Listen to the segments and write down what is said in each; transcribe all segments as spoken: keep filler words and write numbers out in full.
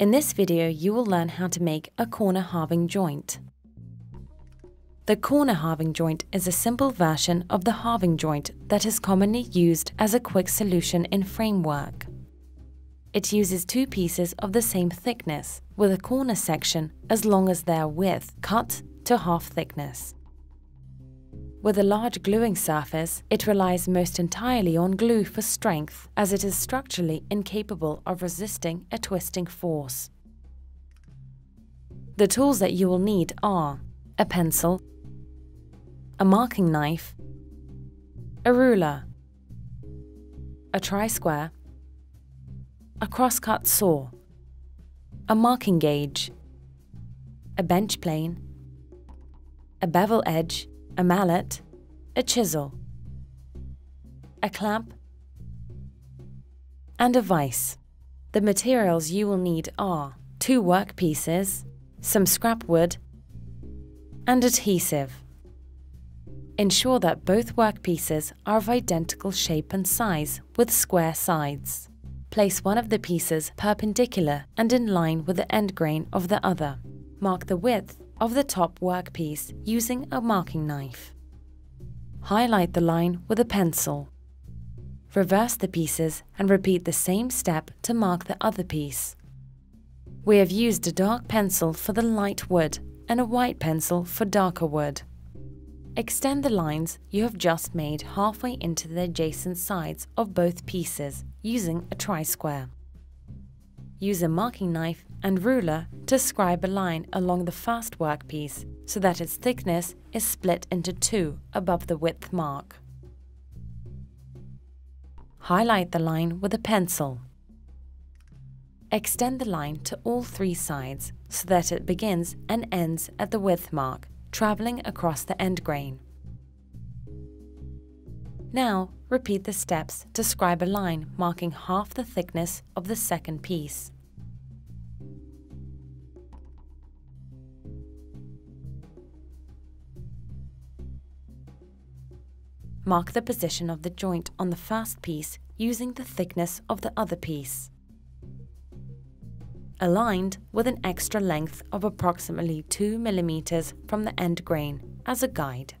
In this video, you will learn how to make a corner halving joint. The corner halving joint is a simple version of the halving joint that is commonly used as a quick solution in framework. It uses two pieces of the same thickness, with a corner section as long as their width cut to half thickness. With a large gluing surface, it relies most entirely on glue for strength, as it is structurally incapable of resisting a twisting force. The tools that you will need are a pencil, a marking knife, a ruler, a tri-square, a crosscut saw, a marking gauge, a bench plane, a bevel edge, a mallet, a chisel, a clamp, and a vise. The materials you will need are two work pieces, some scrap wood, and adhesive. Ensure that both work pieces are of identical shape and size with square sides. Place one of the pieces perpendicular and in line with the end grain of the other. Mark the width of the top workpiece using a marking knife. Highlight the line with a pencil. Reverse the pieces and repeat the same step to mark the other piece. We have used a dark pencil for the light wood and a white pencil for darker wood. Extend the lines you have just made halfway into the adjacent sides of both pieces using a tri-square. Use a marking knife and ruler to scribe a line along the first workpiece so that its thickness is split into two above the width mark. Highlight the line with a pencil. Extend the line to all three sides so that it begins and ends at the width mark, traveling across the end grain. Now, repeat the steps to scribe a line marking half the thickness of the second piece. Mark the position of the joint on the first piece using the thickness of the other piece, aligned with an extra length of approximately two millimeters from the end grain as a guide.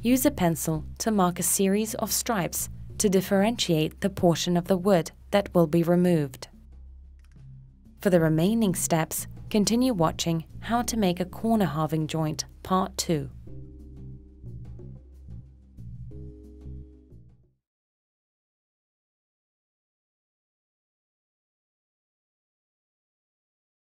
Use a pencil to mark a series of stripes to differentiate the portion of the wood that will be removed. For the remaining steps, continue watching How to Make a Corner Halving Joint Part two.